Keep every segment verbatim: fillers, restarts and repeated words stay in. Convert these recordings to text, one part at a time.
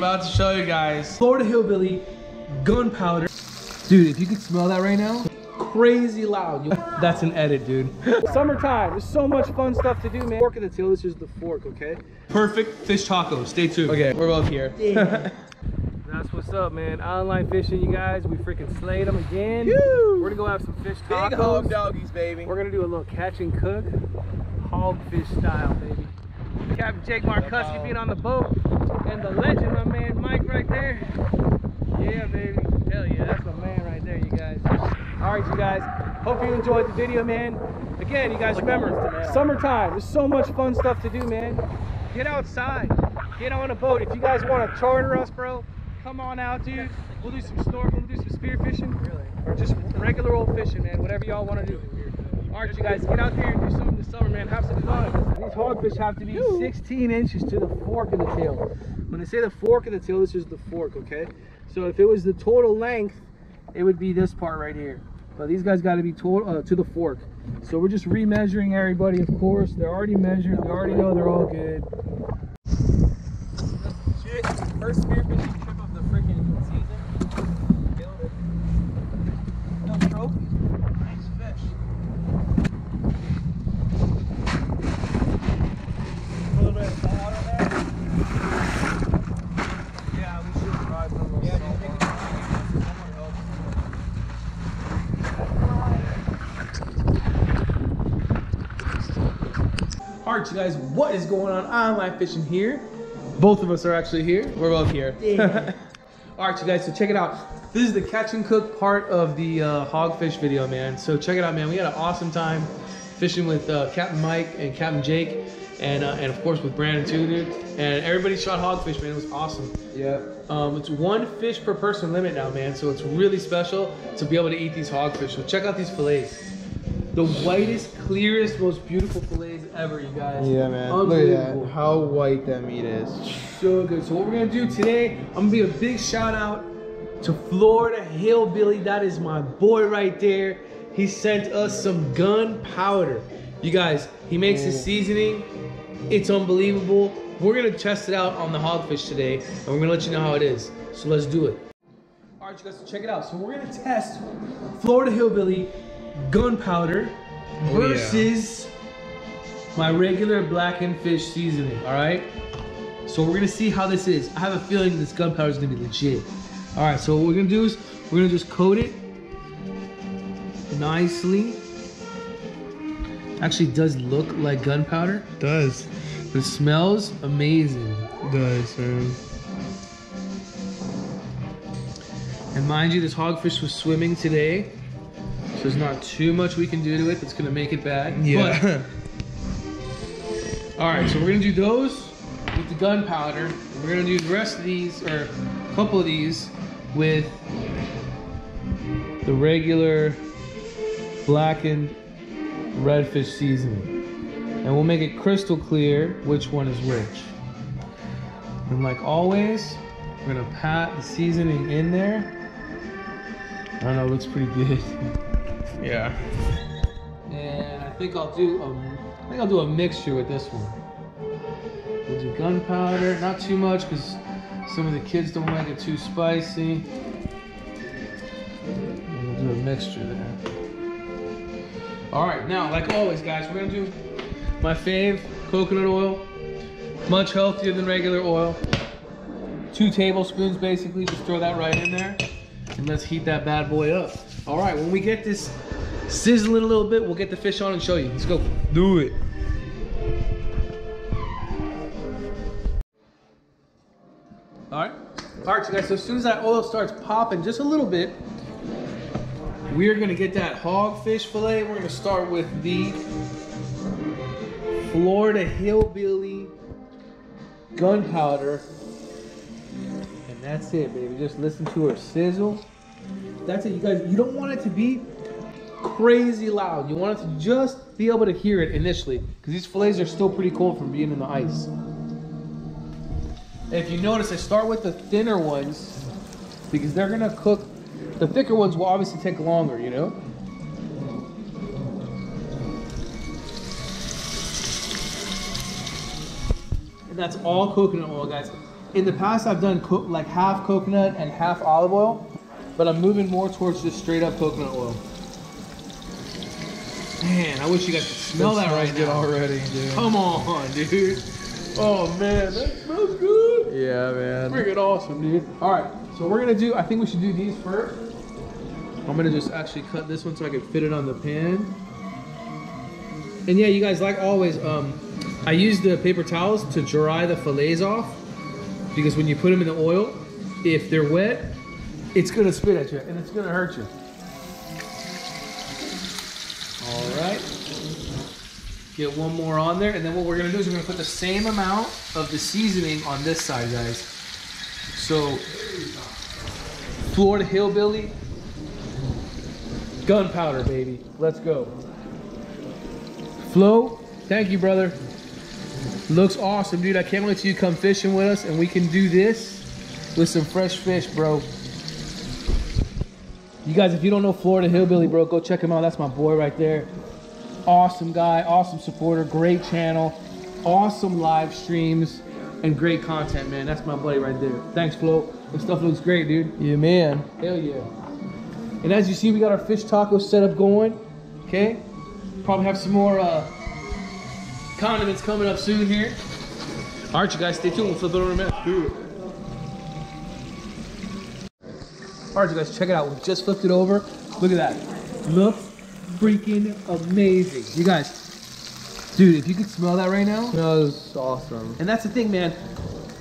about to show you guys Florida Hillbilly gunpowder. Dude, if you could smell that right now, crazy loud. That's an edit, dude. Summertime, there's so much fun stuff to do, man. Fork of the tail, this is the fork, okay? Perfect fish tacos, stay tuned. Okay, we're both here. Yeah. That's what's up, man. Island Life Fishing, you guys. We freaking slayed them again. Woo! We're gonna go have some fish tacos. Big hog doggies, baby. We're gonna do a little catch and cook, hogfish style, baby. Captain Jake Marcuzzi being on the boat, and the legend, my man Mike, right there. Yeah, baby. Hell yeah, that's my man right there, you guys. All right, you guys. Hope you enjoyed the video, man. Again, you guys remember, summertime. There's so much fun stuff to do, man. Get outside. Get on a boat. If you guys want to charter us, bro, come on out, dude. We'll do some snorkeling, we'll do some spear fishing, really, or just regular old fishing, man. Whatever y'all want to do. All right, you guys, get out there and do something this summer, man. Have some fun. These hogfish have to be sixteen inches to the fork of the tail. When I say the fork of the tail, this is the fork, okay? So if it was the total length, it would be this part right here. But these guys got to be to, uh, to the fork. So we're just remeasuring everybody, of course. They're already measured. They already know they're all good. Shit, first spear fishing. Alright, you guys, what is going on? Island Life Fishing here. Both of us are actually here. We're both here. Yeah. Alright, you guys, so check it out. This is the catch and cook part of the uh, hogfish video, man. So check it out, man. We had an awesome time fishing with uh, Captain Mike and Captain Jake, and uh, and of course with Brandon too, dude. And everybody shot hogfish, man. It was awesome. Yeah. Um, it's one fish per person limit now, man. So it's really special to be able to eat these hogfish. So check out these fillets. The whitest, clearest, most beautiful fillets ever, you guys. Yeah, man. Look at that. How white that meat is. So good. So what we're gonna do today, I'm gonna give a big shout out to Florida Hillbilly. That is my boy right there. He sent us some gunpowder. You guys, he makes his seasoning. It's unbelievable. We're gonna test it out on the hogfish today, and we're gonna let you know how it is. So let's do it. All right, you guys, so check it out. So we're gonna test Florida Hillbilly gunpowder versus oh, yeah. my regular blackened fish seasoning. All right, so we're gonna see how this is. I have a feeling this gunpowder is gonna be legit. All right, so what we're gonna do is we're gonna just coat it nicely. Actually, it does look like gunpowder. It does. It smells amazing. It does, man. And mind you, this hogfish was swimming today. So there's not too much we can do to it that's gonna make it bad. Yeah. But, all right, so we're gonna do those with the gunpowder. We're gonna do the rest of these, or a couple of these, with the regular blackened redfish seasoning. And we'll make it crystal clear which one is which. And like always, we're gonna pat the seasoning in there. I don't know, it looks pretty good. Yeah. And I think I'll do a, I think I'll do a mixture with this one. We'll do gunpowder, not too much because some of the kids don't like it too spicy. And we'll do a mixture there. All right, now like always, guys, we're gonna do my fave, coconut oil. Much healthier than regular oil. Two tablespoons basically, just throw that right in there. And let's heat that bad boy up. All right, when we get this sizzling a little bit, we'll get the fish on and show you. Let's go. Do it. All right. All right, you guys, so as soon as that oil starts popping just a little bit, we're gonna get that hogfish fillet. We're gonna start with the Florida Hillbilly gunpowder. And that's it, baby. Just listen to her sizzle. That's it, you guys. You don't want it to be crazy loud. You want it to just be able to hear it initially, because these fillets are still pretty cold from being in the ice. If you notice, I start with the thinner ones because they're gonna cook. The thicker ones will obviously take longer, you know? And that's all coconut oil, guys. In the past, I've done co like half coconut and half olive oil, but I'm moving more towards just straight up coconut oil. Man, I wish you guys could smell that, that right good now. Already, dude. Come on, dude. Oh man, that smells good. Yeah, man. Freaking awesome, dude. All right, so we're gonna do. I think we should do these first. I'm gonna just actually cut this one so I can fit it on the pan. And yeah, you guys, like always, um, I use the paper towels to dry the fillets off, because when you put them in the oil, if they're wet, it's gonna spit at you and it's gonna hurt you. All right, get one more on there, and then what we're gonna do is we're gonna put the same amount of the seasoning on this side, guys. So, Florida Hillbilly, gunpowder, baby, let's go. Flo, thank you, brother. Looks awesome, dude. I can't wait till you come fishing with us and we can do this with some fresh fish, bro. You guys, if you don't know Florida Hillbilly, bro, go check him out. That's my boy right there. Awesome guy, awesome supporter, great channel, awesome live streams, and great content, man. That's my buddy right there. Thanks, Flo. This stuff looks great, dude. Yeah, man. Hell yeah. And as you see, we got our fish taco setup going, okay? Probably have some more uh, condiments coming up soon here. All right, you guys, stay tuned. We'll flip it over in a minute. Do it. All right, you guys, check it out. We just flipped it over. Look at that. Looks freaking amazing. You guys, dude, if you could smell that right now. Smells awesome. And that's the thing, man.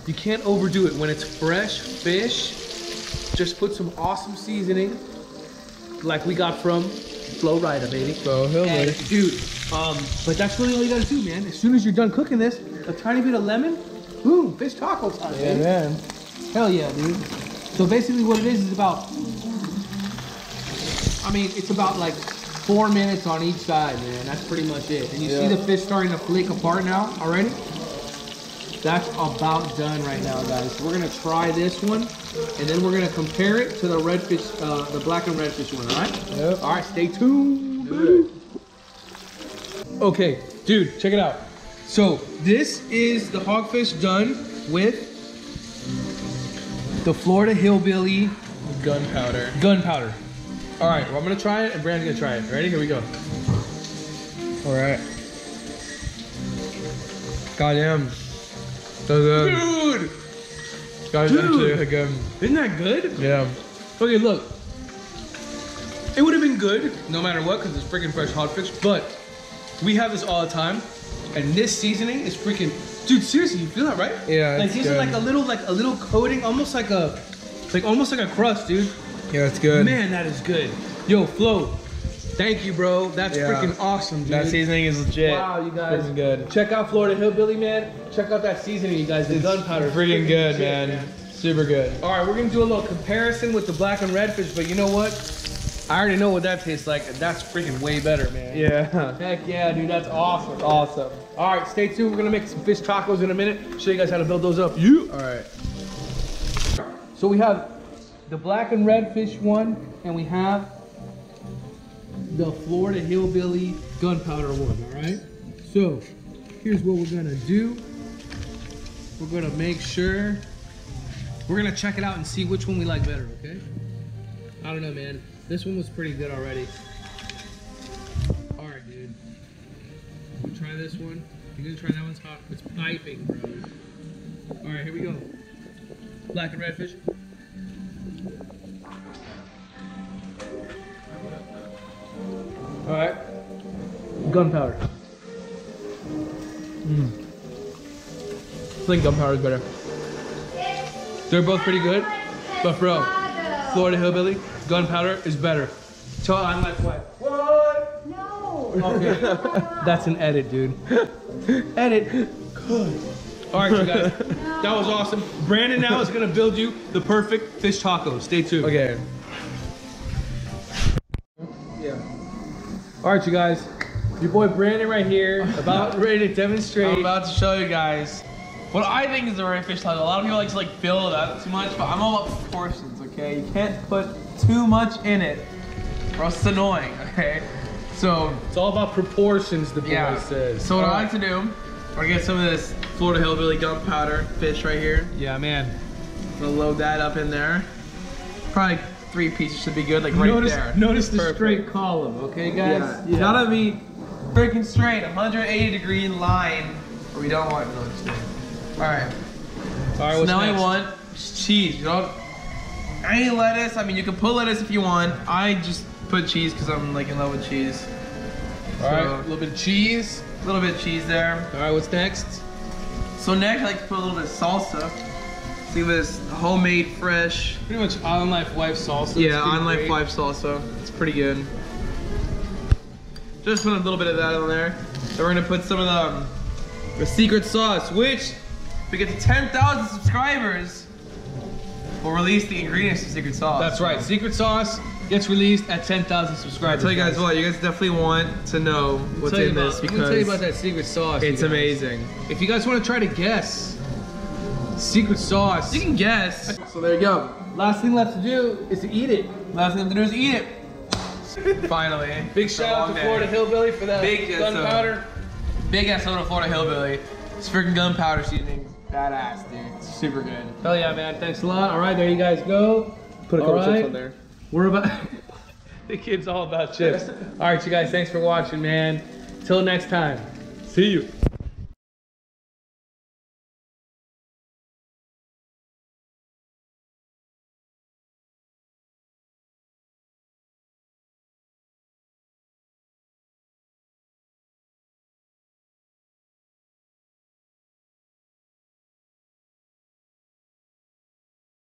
You can't overdo it. When it's fresh fish, just put some awesome seasoning like we got from Florida, baby. Flo Hillbilly. And, dude, um, but that's really all you gotta do, man. As soon as you're done cooking this, a tiny bit of lemon, boom, fish taco time, yeah, baby. Man. Hell yeah, dude. So basically what it is is about, I mean, it's about like four minutes on each side, man. That's pretty much it. And you yeah. see the fish starting to flake apart now already? That's about done right now, guys. So we're gonna try this one, and then we're gonna compare it to the redfish, uh, the black and redfish one. All right. Yep. All right. Stay tuned. Dude. Okay, dude, check it out. So this is the hogfish done with the Florida Hillbilly gunpowder. Gunpowder. All right. Well, I'm gonna try it, and Brand's gonna try it. Ready? Here we go. All right. Goddamn. So good. Dude! Guys, actually good. Isn't that good? Yeah. Okay, look. It would have been good no matter what because it's freaking fresh hogfish, but we have this all the time, and this seasoning is freaking... Dude, seriously, you feel that, right? Yeah, like, these good. Are like a little, like a little coating, almost like a, like almost like a crust, dude. Yeah, it's good. Man, that is good. Yo, Flo. Thank you, bro. That's yeah. freaking awesome, dude. That seasoning is legit. Wow, you guys. Freaking good. Check out Florida Hillbilly, man. Check out that seasoning, you guys. The gunpowder. Freaking, freaking good, legit, man. man. Super good. All right, we're going to do a little comparison with the black and redfish, but you know what? I already know what that tastes like, and that's freaking way better, man. Yeah. Heck yeah, dude. That's awesome. Awesome. All right, stay tuned. We're going to make some fish tacos in a minute. Show you guys how to build those up. You. All right. So we have the black and redfish one, and we have the Florida Hillbilly gunpowder one, all right? So, here's what we're gonna do. We're gonna make sure, we're gonna check it out and see which one we like better, okay? I don't know, man. This one was pretty good already. All right, dude. We'll try this one. You're gonna try that one's hot. It's piping, bro. All right, here we go. Black and redfish. All right, gunpowder. Mm. I think gunpowder is better. They're both pretty good, but bro, Florida Hillbilly, gunpowder is better. Tell Island Life Wife. What? No. Okay, that's an edit, dude. Edit. Good. All right, you guys, no. That was awesome. Brandon now is gonna build you the perfect fish tacos. Stay tuned. Okay. All right, you guys, your boy Brandon right here, about ready to demonstrate. I'm about to show you guys what I think is the right fish taco. A lot of people like to like fill it up too much, but I'm all about proportions, okay? You can't put too much in it, or else it's annoying, okay? So it's all about proportions, the boy yeah. says. So what all I right. like to do, We're gonna get some of this Florida Hillbilly gunpowder fish right here. Yeah, man. I'm gonna load that up in there. Probably three pieces should be good, like right notice, there. Notice the perfect. Straight column, okay, guys? Yeah. Yeah. Gotta be freaking straight, one hundred eighty degree line, or we don't want really straight. All right. All right. So now next? I want cheese. You don't. Any lettuce? I mean, you can put lettuce if you want. I just put cheese because I'm like in love with cheese. All so, right. A little bit of cheese. A little bit of cheese there. All right. What's next? So next, I like to put a little bit of salsa. See this homemade, fresh. Pretty much Island Life Wife salsa. Yeah, Island Life Wife salsa. It's pretty good. Just put a little bit of that on there. Then we're gonna put some of the, um, the secret sauce, which if we get to ten thousand subscribers, we'll release the ingredients of secret sauce. That's right. Secret sauce gets released at ten thousand subscribers. I tell you guys what, you guys definitely want to know what's in about, this because I'm gonna tell you about that secret sauce. It's amazing. If you guys want to try to guess secret sauce, you can guess. So there you go. Last thing left to do is to eat it. Last thing left to do is eat it. Finally. Big shout out to day. Florida Hillbilly for that big gunpowder. Big ass load of Florida Hillbilly. It's freaking gunpowder seasoning. Badass, dude. It's super good. Hell yeah, man. Thanks a lot. All right, there you guys go. Put a couple chips on there. We're about... The kid's all about chips. All right, you guys. Thanks for watching, man. Till next time. See you.